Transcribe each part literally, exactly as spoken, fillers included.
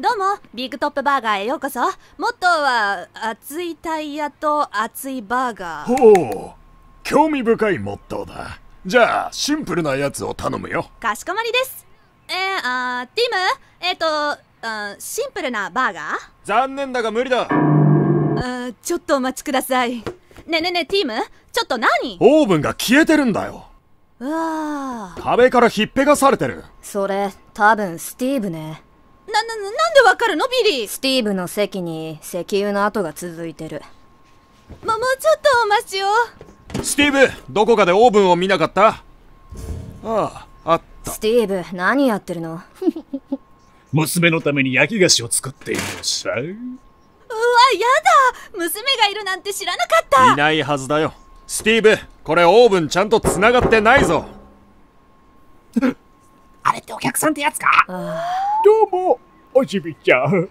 どうも、ビッグトップバーガーへようこそ。元は、熱いタイヤと熱いバーガー。ほう、興味深いモットーだ。じゃあ、シンプルなやつを頼むよ。かしこまりです。えー、あー、ティム、えっと、うん、シンプルなバーガー？残念だが無理だ。あ、ちょっとお待ちください。ねえねえねえ、ティム、ちょっと何？オーブンが消えてるんだよ。うわぁ。壁からひっぺがされてる。それ、多分スティーブね。な、な、なんでわかるのビリー？スティーブの席に石油の跡が続いてる。も、もうちょっとお待ちを。スティーブ、どこかでオーブンを見なかった？ああ、あった。スティーブ、何やってるの？娘のために焼き菓子を作っているのさ。うわ、やだ！娘がいるなんて知らなかった。いないはずだよ。スティーブ、これオーブンちゃんと繋がってないぞ。あれってお客さんってやつか？どうも、おじびちゃん。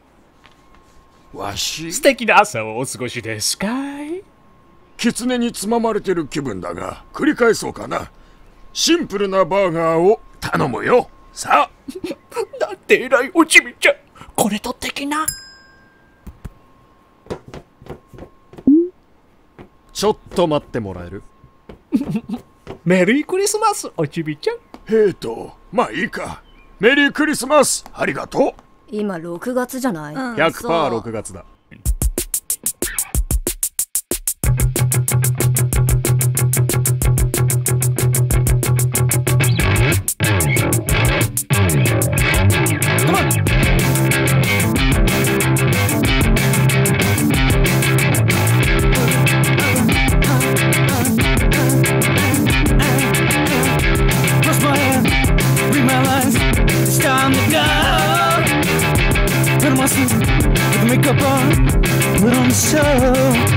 わし、素敵な朝をお過ごしですかい？狐につままれてる気分だが、繰り返そうかな。シンプルなバーガーを頼むよ。さあ。なんて偉いおじびちゃん。これと的な。ちょっと待ってもらえる？メリークリスマス、おじびちゃん。えーと、まあいいか。メリークリスマス、ありがとう。今ろくがつじゃない？ ひゃくパーセントろくがつだ。Make up on, put on the show.